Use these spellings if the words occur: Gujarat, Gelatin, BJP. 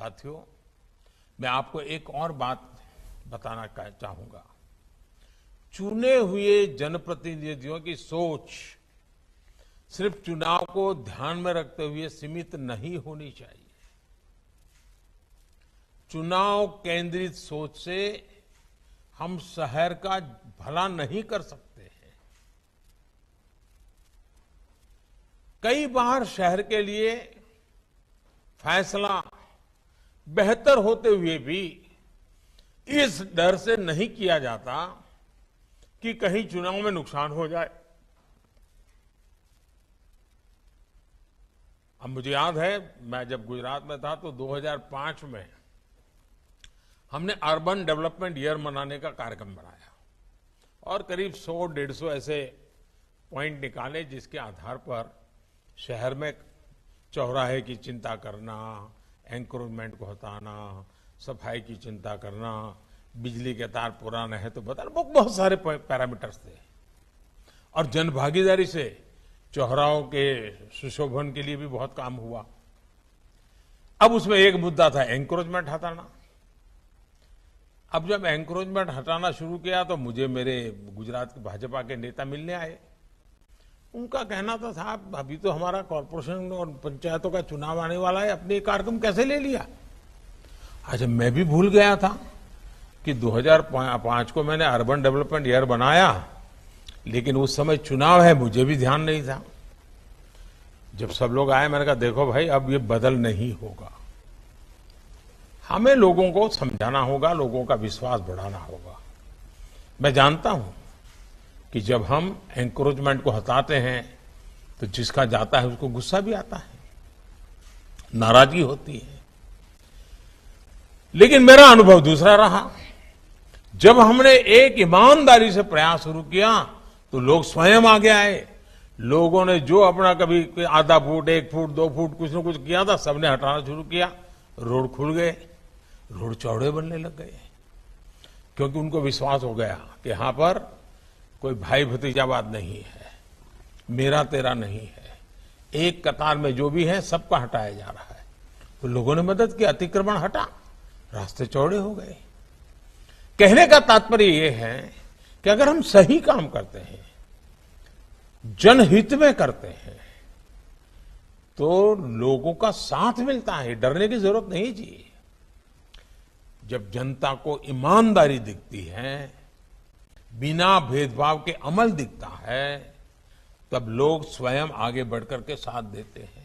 साथियों, मैं आपको एक और बात बताना चाहूंगा। चुने हुए जनप्रतिनिधियों की सोच सिर्फ चुनाव को ध्यान में रखते हुए सीमित नहीं होनी चाहिए। चुनाव केंद्रित सोच से हम शहर का भला नहीं कर सकते हैं। कई बार शहर के लिए फैसला बेहतर होते हुए भी इस डर से नहीं किया जाता कि कहीं चुनाव में नुकसान हो जाए। अब मुझे याद है, मैं जब गुजरात में था तो 2005 में हमने अर्बन डेवलपमेंट ईयर मनाने का कार्यक्रम बनाया और करीब 100-150 ऐसे पॉइंट निकाले जिसके आधार पर शहर में चौराहे की चिंता करना, एंक्रोचमेंट को हटाना, सफाई की चिंता करना, बिजली के तार पुराने हैं तो बताना, बहुत सारे पैरामीटर्स थे। और जनभागीदारी से चौराहों के सुशोभन के लिए भी बहुत काम हुआ। अब उसमें एक मुद्दा था एंक्रोचमेंट हटाना। अब जब एंक्रोचमेंट हटाना शुरू किया तो मुझे मेरे गुजरात के भाजपा के नेता मिलने आए। उनका कहना था, साहब अभी तो हमारा कॉरपोरेशन और पंचायतों का चुनाव आने वाला है, अपने कार्यक्रम कैसे ले लिया। अच्छा, मैं भी भूल गया था कि 2005 को मैंने अर्बन डेवलपमेंट ईयर बनाया, लेकिन उस समय चुनाव है, मुझे भी ध्यान नहीं था। जब सब लोग आए मैंने कहा, देखो भाई अब ये बदल नहीं होगा, हमें लोगों को समझाना होगा, लोगों का विश्वास बढ़ाना होगा। मैं जानता हूं कि जब हम एंक्रोचमेंट को हटाते हैं तो जिसका जाता है उसको गुस्सा भी आता है, नाराजगी होती है। लेकिन मेरा अनुभव दूसरा रहा, जब हमने एक ईमानदारी से प्रयास शुरू किया तो लोग स्वयं आगे आए। लोगों ने जो अपना कभी आधा फुट, 1 फुट, 2 फुट कुछ न कुछ किया था, सबने हटाना शुरू किया। रोड खुल गए, रोड चौड़े बनने लग गए, क्योंकि उनको विश्वास हो गया कि यहां पर कोई भाई भतीजावाद नहीं है, मेरा तेरा नहीं है, एक कतार में जो भी है सबका हटाया जा रहा है। तो लोगों ने मदद की, अतिक्रमण हटा, रास्ते चौड़े हो गए। कहने का तात्पर्य यह है कि अगर हम सही काम करते हैं, जनहित में करते हैं, तो लोगों का साथ मिलता है, डरने की जरूरत नहीं जी। जब जनता को ईमानदारी दिखती है, बिना भेदभाव के अमल दिखता है, तब लोग स्वयं आगे बढ़कर के साथ देते हैं।